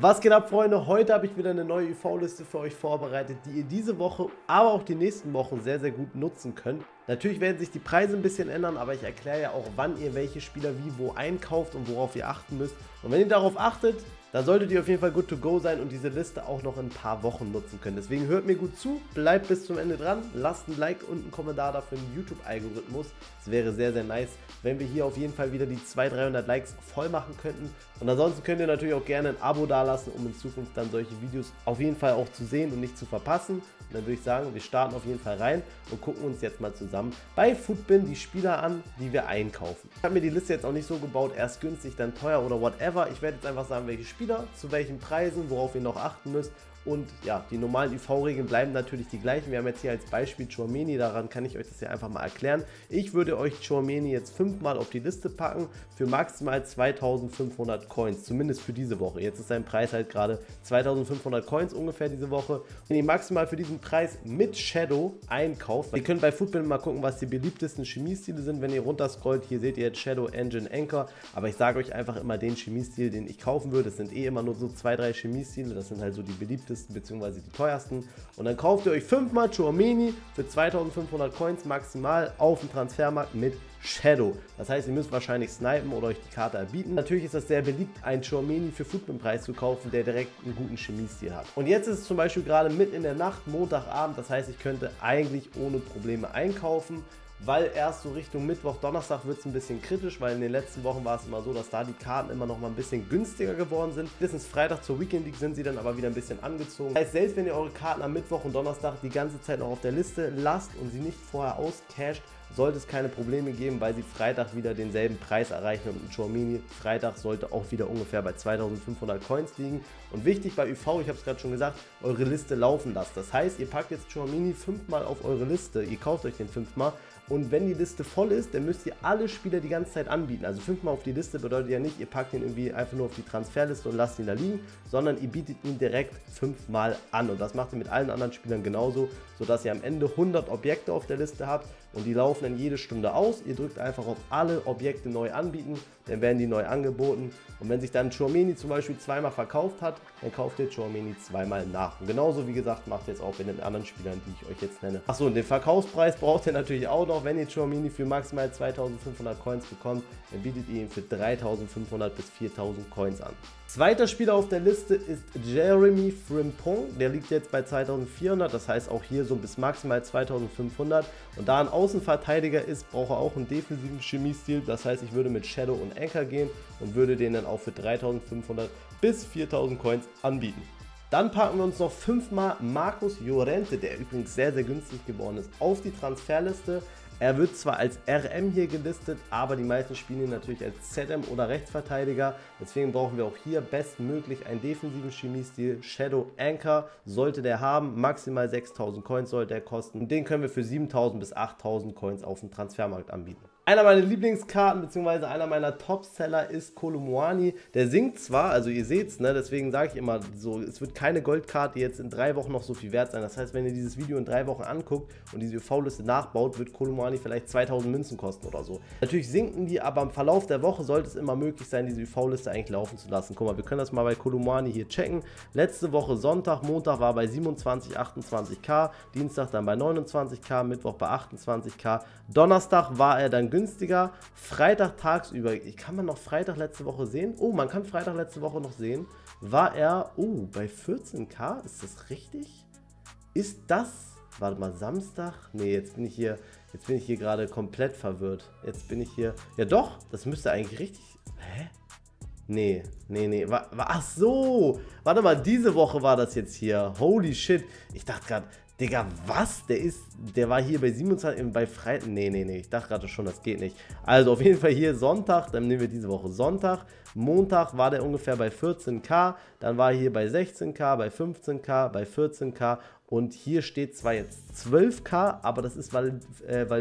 Was geht ab, Freunde? Heute habe ich wieder eine neue IV-Liste für euch vorbereitet, die ihr diese Woche, aber auch die nächsten Wochen sehr, sehr gut nutzen könnt. Natürlich werden sich die Preise ein bisschen ändern, aber ich erkläre ja auch, wann ihr welche Spieler wie wo einkauft und worauf ihr achten müsst. Und wenn ihr darauf achtet, dann solltet ihr auf jeden Fall good to go sein und diese Liste auch noch in ein paar Wochen nutzen können. Deswegen hört mir gut zu, bleibt bis zum Ende dran, lasst ein Like und einen Kommentar da für den YouTube-Algorithmus. Es wäre sehr, sehr nice, wenn wir hier auf jeden Fall wieder die 200-300 Likes voll machen könnten. Und ansonsten könnt ihr natürlich auch gerne ein Abo dalassen, um in Zukunft dann solche Videos auf jeden Fall auch zu sehen und nicht zu verpassen. Und dann würde ich sagen, wir starten auf jeden Fall rein und gucken uns jetzt mal zusammen bei Futbin die Spieler an, die wir einkaufen. Ich habe mir die Liste jetzt auch nicht so gebaut, erst günstig, dann teuer oder whatever. Ich werde jetzt einfach sagen, welche Spieler, zu welchen Preisen, worauf ihr noch achten müsst. Und ja, die normalen IV-Regeln bleiben natürlich die gleichen. Wir haben jetzt hier als Beispiel Tchouaméni, daran kann ich euch das ja einfach mal erklären. Ich würde euch Tchouaméni jetzt 5-mal auf die Liste packen für maximal 2500 Coins, zumindest für diese Woche. Jetzt ist sein Preis halt gerade 2500 Coins ungefähr diese Woche. Wenn ihr maximal für diesen Preis mit Shadow einkauft, ihr könnt bei Futbin mal gucken, was die beliebtesten Chemiestile sind. Wenn ihr runterscrollt, hier seht ihr jetzt Shadow, Engine, Anchor. Aber ich sage euch einfach immer den Chemiestil, den ich kaufen würde. Es sind eh immer nur so 2-3 Chemiestile, das sind halt so die beliebtesten beziehungsweise die teuersten, und dann kauft ihr euch 5-mal Tchouaméni für 2500 Coins maximal auf dem Transfermarkt mit Shadow. Das heißt, ihr müsst wahrscheinlich snipen oder euch die Karte erbieten. Natürlich ist das sehr beliebt, einen Tchouaméni für Futbin-Preis zu kaufen, der direkt einen guten Chemiestil hat. Und jetzt ist es zum Beispiel gerade mitten in der Nacht, Montagabend, das heißt, ich könnte eigentlich ohne Probleme einkaufen, weil erst so Richtung Mittwoch, Donnerstag wird es ein bisschen kritisch, weil in den letzten Wochen war es immer so, dass da die Karten immer noch mal ein bisschen günstiger geworden sind. Bis Freitag zur Weekend League sind sie dann aber wieder ein bisschen angezogen. Das heißt, selbst wenn ihr eure Karten am Mittwoch und Donnerstag die ganze Zeit noch auf der Liste lasst und sie nicht vorher auscasht, sollte es keine Probleme geben, weil sie Freitag wieder denselben Preis erreichen, und ein Tchouaméni Freitag sollte auch wieder ungefähr bei 2500 Coins liegen. Und wichtig bei UV, ich habe es gerade schon gesagt, eure Liste laufen lasst. Das heißt, ihr packt jetzt Tchouaméni 5-mal auf eure Liste, ihr kauft euch den 5-mal, und wenn die Liste voll ist, dann müsst ihr alle Spieler die ganze Zeit anbieten. Also 5-mal auf die Liste bedeutet ja nicht, ihr packt ihn irgendwie einfach nur auf die Transferliste und lasst ihn da liegen, sondern ihr bietet ihn direkt 5-mal an, und das macht ihr mit allen anderen Spielern genauso, sodass ihr am Ende 100 Objekte auf der Liste habt und die laufen dann jede Stunde aus. Ihr drückt einfach auf alle Objekte neu anbieten, dann werden die neu angeboten, und wenn sich dann Tchouaméni zum Beispiel 2-mal verkauft hat, dann kauft ihr Tchouaméni 2-mal nach. Und genauso, wie gesagt, macht ihr es auch bei den anderen Spielern, die ich euch jetzt nenne. Achso, und den Verkaufspreis braucht ihr natürlich auch noch. Wenn ihr Tchouaméni für maximal 2500 Coins bekommt, dann bietet ihr ihn für 3500 bis 4000 Coins an. Zweiter Spieler auf der Liste ist Jeremy Frimpong, der liegt jetzt bei 2400, das heißt auch hier so bis maximal 2500, und da ein Außenverteidiger ist, braucht er auch einen defensiven Chemiestil, das heißt, ich würde mit Shadow und Anchor gehen und würde den dann auch für 3500 bis 4000 Coins anbieten. Dann packen wir uns noch 5-mal Marcus Llorente, der übrigens sehr, sehr günstig geworden ist, auf die Transferliste. Er wird zwar als RM hier gelistet, aber die meisten spielen ihn natürlich als ZM oder Rechtsverteidiger. Deswegen brauchen wir auch hier bestmöglich einen defensiven Chemiestil. Shadow Anchor sollte der haben. Maximal 6000 Coins sollte er kosten. Und den können wir für 7000 bis 8000 Coins auf dem Transfermarkt anbieten. Einer meiner Lieblingskarten bzw. einer meiner Topseller ist Kolumwani. Der sinkt zwar, also ihr seht es, ne? Deswegen sage ich immer so, es wird keine Goldkarte jetzt in 3 Wochen noch so viel wert sein. Das heißt, wenn ihr dieses Video in 3 Wochen anguckt und diese UV-Liste nachbaut, wird Kolumwani vielleicht 2000 Münzen kosten oder so. Natürlich sinken die, aber im Verlauf der Woche sollte es immer möglich sein, diese UV-Liste eigentlich laufen zu lassen. Guck mal, wir können das mal bei Kolumwani hier checken. Letzte Woche Sonntag, Montag war bei 27, 28k, Dienstag dann bei 29k, Mittwoch bei 28k, Donnerstag war er dann günstiger, Freitag tagsüber, kann man noch Freitag letzte Woche sehen? Oh, man kann Freitag letzte Woche noch sehen, war er, oh, bei 14k, ist das richtig? Ist das, warte mal, Samstag? Nee, jetzt bin ich hier gerade komplett verwirrt, ja doch, das müsste eigentlich richtig, hä? Nee, ach so, warte mal, diese Woche war das jetzt hier, holy shit, ich dachte gerade, Digga, was? Der war hier bei 27, bei Freitag, ich dachte gerade schon, das geht nicht. Also auf jeden Fall hier Sonntag, dann nehmen wir diese Woche Sonntag. Montag war der ungefähr bei 14k, dann war er hier bei 16k, bei 15k, bei 14k Und hier steht zwar jetzt 12K, aber das ist, weil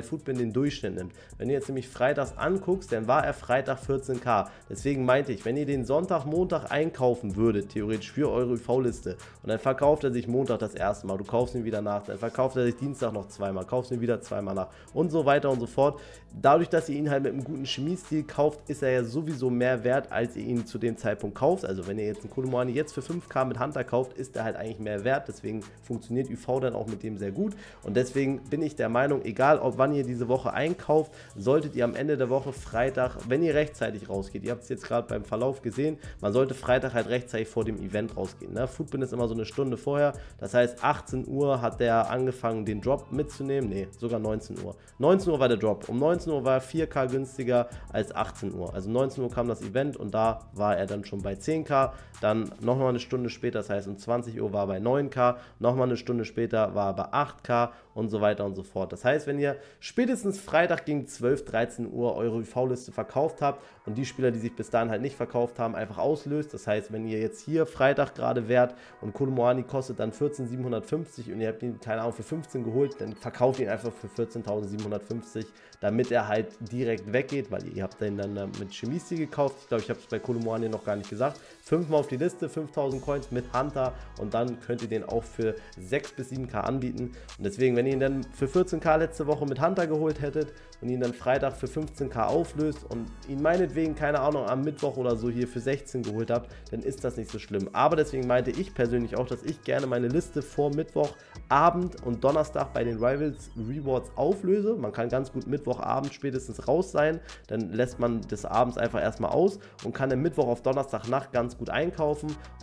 Futbin den Durchschnitt nimmt. Wenn du jetzt nämlich freitags anguckst, dann war er Freitag 14K. Deswegen meinte ich, wenn ihr den Sonntag, Montag einkaufen würdet, theoretisch für eure UV-Liste, und dann verkauft er sich Montag das erste Mal, du kaufst ihn wieder nach, dann verkauft er sich Dienstag noch zweimal, kaufst ihn wieder zweimal nach und so weiter und so fort. Dadurch, dass ihr ihn halt mit einem guten Chemiestil kauft, ist er ja sowieso mehr wert, als ihr ihn zu dem Zeitpunkt kauft. Also wenn ihr jetzt einen Kolumwani jetzt für 5K mit Hunter kauft, ist er halt eigentlich mehr wert, deswegen funktioniert UV dann auch mit dem sehr gut, und deswegen bin ich der Meinung, egal ob wann ihr diese Woche einkauft, solltet ihr am Ende der Woche Freitag, wenn ihr rechtzeitig rausgeht, ihr habt es jetzt gerade beim Verlauf gesehen, man sollte Freitag halt rechtzeitig vor dem Event rausgehen, ne? Futbin ist immer so eine Stunde vorher, das heißt 18 Uhr hat der angefangen den Drop mitzunehmen, ne, sogar 19 Uhr. 19 Uhr war der Drop, um 19 Uhr war er 4K günstiger als 18 Uhr, also 19 Uhr kam das Event und da war er dann schon bei 10K, dann nochmal eine Stunde später, das heißt um 20 Uhr war er bei 9K, nochmal eine Stunde später war er bei 8K und so weiter und so fort. Das heißt, wenn ihr spätestens Freitag gegen 12, 13 Uhr eure UV-Liste verkauft habt und die Spieler, die sich bis dahin halt nicht verkauft haben, einfach auslöst. Das heißt, wenn ihr jetzt hier Freitag gerade wärt und Kolumwani kostet dann 14.750 und ihr habt ihn, keine Ahnung, für 15 geholt, dann verkauft ihn einfach für 14.750, damit er halt direkt weggeht, weil ihr habt den dann mit Chemisti gekauft. Ich glaube, ich habe es bei Kolumwani noch gar nicht gesagt. 5-mal auf die Liste, 5.000 Coins mit Hunter, und dann könnt ihr den auch für 6 bis 7K anbieten. Und deswegen, wenn ihr ihn dann für 14K letzte Woche mit Hunter geholt hättet und ihn dann Freitag für 15K auflöst und ihn meinetwegen, keine Ahnung, am Mittwoch oder so hier für 16 geholt habt, dann ist das nicht so schlimm. Aber deswegen meinte ich persönlich auch, dass ich gerne meine Liste vor Mittwochabend und Donnerstag bei den Rivals Rewards auflöse. Man kann ganz gut Mittwochabend spätestens raus sein, dann lässt man des Abends einfach erstmal aus und kann den Mittwoch auf Donnerstagnacht ganz gut einkaufen,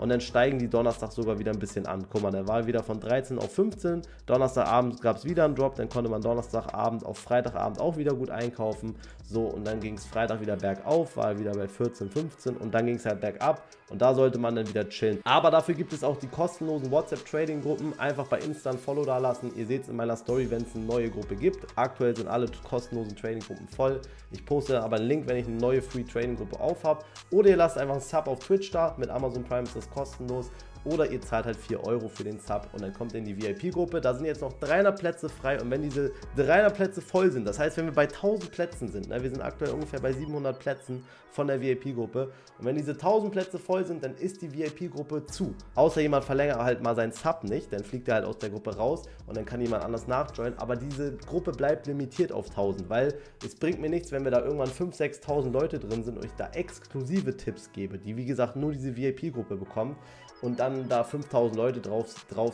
und dann steigen die Donnerstag sogar wieder ein bisschen an. Guck mal, der war wieder von 13 auf 15, Donnerstagabend gab es wieder einen Drop, dann konnte man Donnerstagabend auf Freitagabend auch wieder gut einkaufen, so, und dann ging es Freitag wieder bergauf, war wieder bei 14, 15 und dann ging es halt bergab, und da sollte man dann wieder chillen. Aber dafür gibt es auch die kostenlosen WhatsApp-Trading-Gruppen, einfach bei Insta ein Follow da lassen, ihr seht es in meiner Story, wenn es eine neue Gruppe gibt. Aktuell sind alle kostenlosen Trading-Gruppen voll, ich poste aber einen Link, wenn ich eine neue Free-Trading-Gruppe aufhab, oder ihr lasst einfach einen Sub auf Twitch da, mit Amazon Prime ist das kostenlos. Oder ihr zahlt halt 4 Euro für den Sub und dann kommt ihr in die VIP-Gruppe. Da sind jetzt noch 300 Plätze frei, und wenn diese 300 Plätze voll sind, das heißt, wenn wir bei 1000 Plätzen sind, ne, wir sind aktuell ungefähr bei 700 Plätzen von der VIP-Gruppe, und wenn diese 1000 Plätze voll sind, dann ist die VIP-Gruppe zu. Außer jemand verlängert halt mal seinen Sub nicht, dann fliegt er halt aus der Gruppe raus und dann kann jemand anders nachjoinen. Aber diese Gruppe bleibt limitiert auf 1000, weil es bringt mir nichts, wenn wir da irgendwann 5.000, 6.000 Leute drin sind und ich da exklusive Tipps gebe, die wie gesagt nur diese VIP-Gruppe bekommen, und dann da 5.000 Leute drauf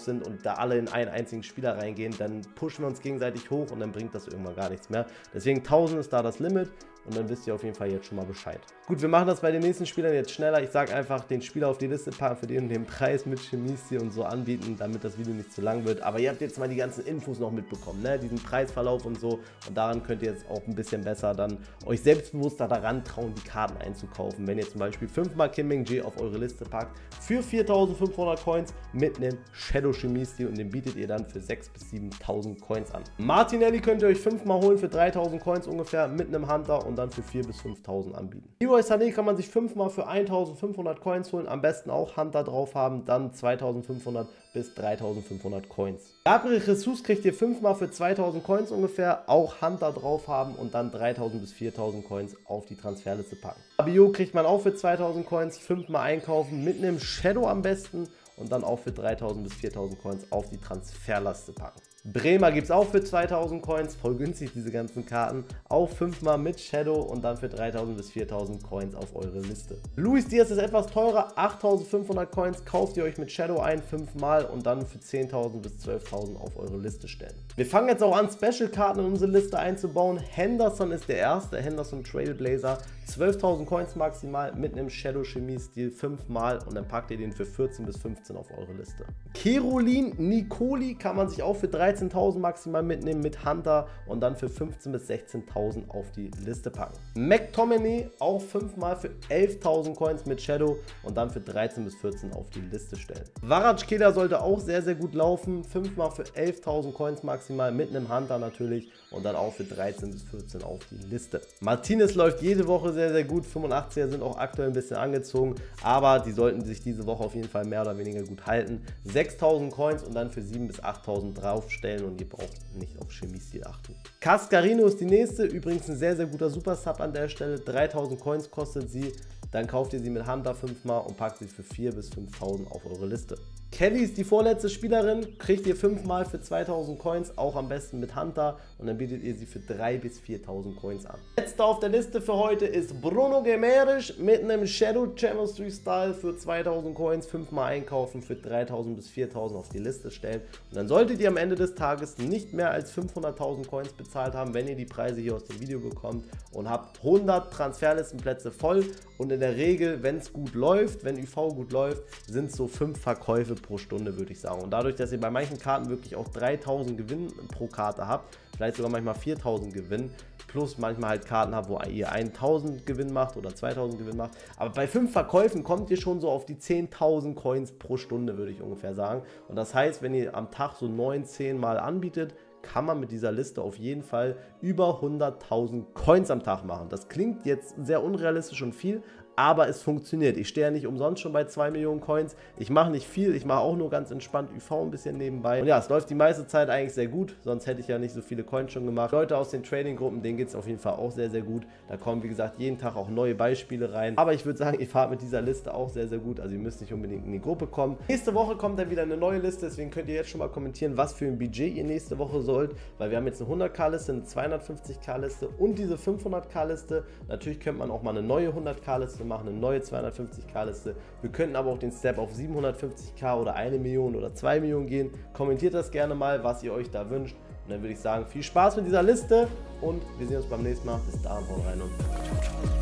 sind und da alle in einen einzigen Spieler reingehen, dann pushen wir uns gegenseitig hoch und dann bringt das irgendwann gar nichts mehr. Deswegen 1.000 ist da das Limit, und dann wisst ihr auf jeden Fall jetzt schon mal Bescheid. Gut, wir machen das bei den nächsten Spielern jetzt schneller. Ich sage einfach, den Spieler auf die Liste packen, für den und den Preis mit Chemisti und so anbieten, damit das Video nicht zu lang wird. Aber ihr habt jetzt mal die ganzen Infos noch mitbekommen, ne? Diesen Preisverlauf und so. Und daran könnt ihr jetzt auch ein bisschen besser dann euch selbstbewusster daran trauen, die Karten einzukaufen. Wenn ihr zum Beispiel 5-mal Kim Meng-J auf eure Liste packt, für 4.500 Coins mit einem Shadow Chemisti, und den bietet ihr dann für 6.000 bis 7.000 Coins an. Martinelli könnt ihr euch 5-mal holen für 3.000 Coins ungefähr mit einem Hunter, und dann für 4.000 bis 5.000 anbieten. Leroy Sané kann man sich 5-mal für 1.500 Coins holen, am besten auch Hunter drauf haben, dann 2.500 bis 3.500 Coins. Gabriel Ressource kriegt ihr 5-mal für 2.000 Coins ungefähr, auch Hunter drauf haben und dann 3.000 bis 4.000 Coins auf die Transferliste packen. Abio kriegt man auch für 2.000 Coins, 5-mal einkaufen mit einem Shadow am besten, und dann auch für 3.000 bis 4.000 Coins auf die Transferliste packen. Bremer gibt es auch für 2.000 Coins, voll günstig diese ganzen Karten, auch 5-mal mit Shadow und dann für 3.000 bis 4.000 Coins auf eure Liste. Luis Diaz ist etwas teurer, 8.500 Coins, kauft ihr euch mit Shadow ein, 5-mal, und dann für 10.000 bis 12.000 auf eure Liste stellen. Wir fangen jetzt auch an, Special-Karten in unsere Liste einzubauen. Henderson ist der erste, Henderson Trailblazer, 12.000 Coins maximal mit einem Shadow Chemie-Stil, 5-mal, und dann packt ihr den für 14 bis 15 auf eure Liste. Carolin Nicoli kann man sich auch für 3.000 13.000 maximal mitnehmen mit Hunter und dann für 15.000 bis 16.000 auf die Liste packen. McTominay auch 5-mal für 11.000 Coins mit Shadow und dann für 13 bis 14 auf die Liste stellen. Varadskeda sollte auch sehr, sehr gut laufen. 5-mal für 11.000 Coins maximal mit einem Hunter natürlich und dann auch für 13 bis 14 auf die Liste. Martinez läuft jede Woche sehr, sehr gut. 85er sind auch aktuell ein bisschen angezogen, aber die sollten sich diese Woche auf jeden Fall mehr oder weniger gut halten. 6.000 Coins und dann für 7 bis 8.000 draufstellen und ihr braucht nicht auf Chemie-Stil achten. Cascarino ist die nächste, übrigens ein sehr, sehr guter Super-Sub an der Stelle. 3.000 Coins kostet sie, dann kauft ihr sie mit Hunter 5-mal und packt sie für 4 bis 5.000 auf eure Liste. Kelly ist die vorletzte Spielerin, kriegt ihr 5-mal für 2.000 Coins, auch am besten mit Hunter und dann bietet ihr sie für 3 bis 4.000 Coins an. Letzter auf der Liste für heute ist Bruno Gemerisch mit einem Shadow Chemistry Style für 2.000 Coins, 5-mal einkaufen, für 3.000 bis 4.000 auf die Liste stellen und dann solltet ihr am Ende des Tages nicht mehr als 500.000 Coins bezahlt haben, wenn ihr die Preise hier aus dem Video bekommt und habt 100 Transferlistenplätze voll und in der Regel, wenn es gut läuft, wenn ÜV gut läuft, sind es so 5 Verkäufe pro Stunde, würde ich sagen. Und dadurch, dass ihr bei manchen Karten wirklich auch 3.000 Gewinn pro Karte habt, vielleicht sogar manchmal 4.000 Gewinn, plus manchmal halt Karten habt, wo ihr 1.000 Gewinn macht oder 2.000 Gewinn macht. Aber bei 5 Verkäufen kommt ihr schon so auf die 10.000 Coins pro Stunde, würde ich ungefähr sagen. Und das heißt, wenn ihr am Tag so 9, 10 Mal anbietet, kann man mit dieser Liste auf jeden Fall über 100.000 Coins am Tag machen. Das klingt jetzt sehr unrealistisch und viel, aber es funktioniert. Ich stehe ja nicht umsonst schon bei 2 Millionen Coins. Ich mache nicht viel, ich mache auch nur ganz entspannt ÜV ein bisschen nebenbei. Und ja, es läuft die meiste Zeit eigentlich sehr gut, sonst hätte ich ja nicht so viele Coins schon gemacht. Leute aus den Trading-Gruppen, denen geht es auf jeden Fall auch sehr, sehr gut. Da kommen, wie gesagt, jeden Tag auch neue Beispiele rein. Aber ich würde sagen, ihr fahrt mit dieser Liste auch sehr, sehr gut. Also ihr müsst nicht unbedingt in die Gruppe kommen. Nächste Woche kommt dann wieder eine neue Liste, deswegen könnt ihr jetzt schon mal kommentieren, was für ein Budget ihr nächste Woche sollt. Weil wir haben jetzt eine 100k-Liste, eine 250k-Liste und diese 500k-Liste. Natürlich könnte man auch mal eine neue 100k-Liste machen, eine neue 250k-Liste. Wir könnten aber auch den Step auf 750k oder 1 Million oder 2 Millionen gehen. Kommentiert das gerne mal, was ihr euch da wünscht. Und dann würde ich sagen, viel Spaß mit dieser Liste und wir sehen uns beim nächsten Mal. Bis dahin, haut rein und ciao, ciao.